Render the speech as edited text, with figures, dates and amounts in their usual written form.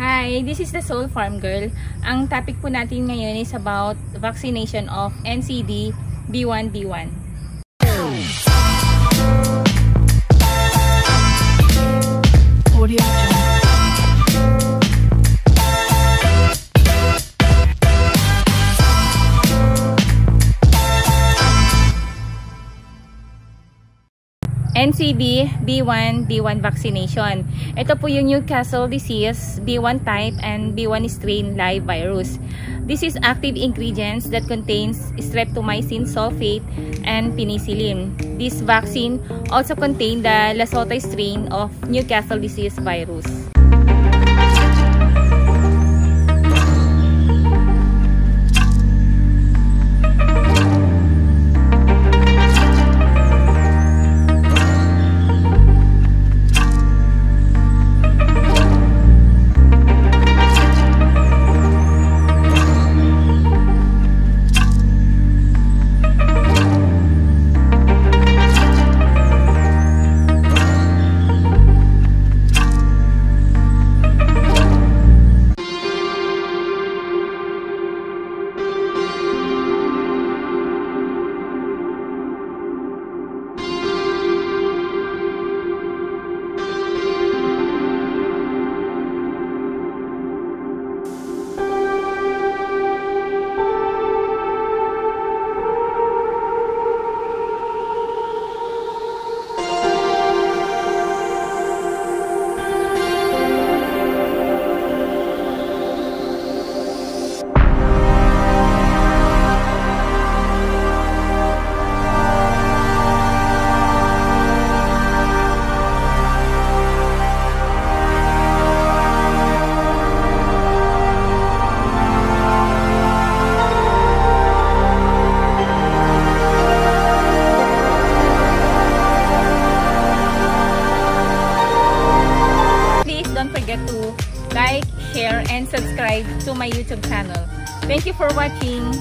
Hi, this is the Sole Farm Girl. Ang topic po natin ngayon is about vaccination of NCD B1. NCD B1 vaccination. Ito po yung Newcastle disease, B1 type and B1 strain live virus. This is active ingredients that contains streptomycin sulfate and penicillin. This vaccine also contains the Lasota strain of Newcastle disease virus. Don't forget to like, share, and subscribe to my YouTube channel. Thank you for watching.